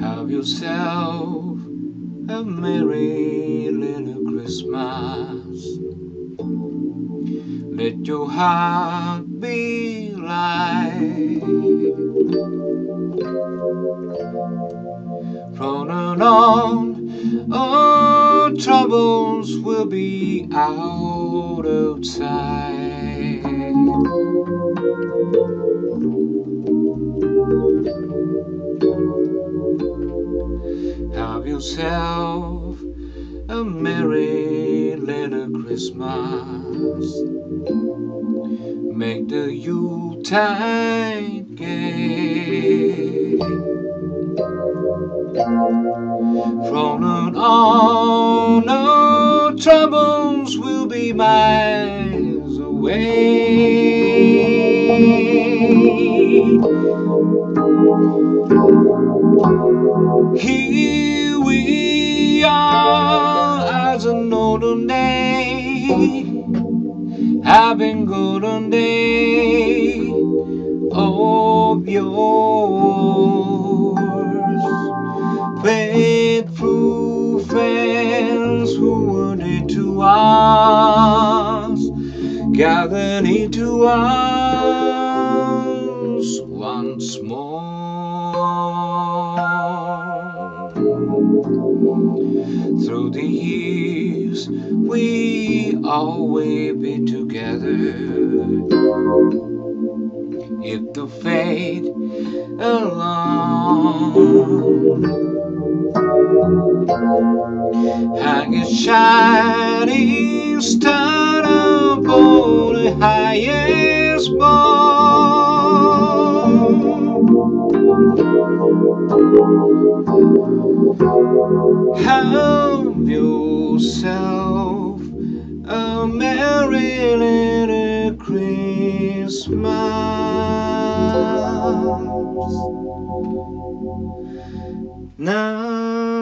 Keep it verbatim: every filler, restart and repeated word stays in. Have yourself a merry little Christmas. Let your heart be light. From and on, all troubles will be out of sight. Have yourself a merry little Christmas. Make the Yuletide gay. From now on, no troubles will be miles away. Here we are as an olden day, having golden day of yours. Faithful friends who were dear to us, gathered into us once more. Through the years we always be together, if the fate alone. Hang a shining star upon the highest bough. Have yourself a merry little Christmas now.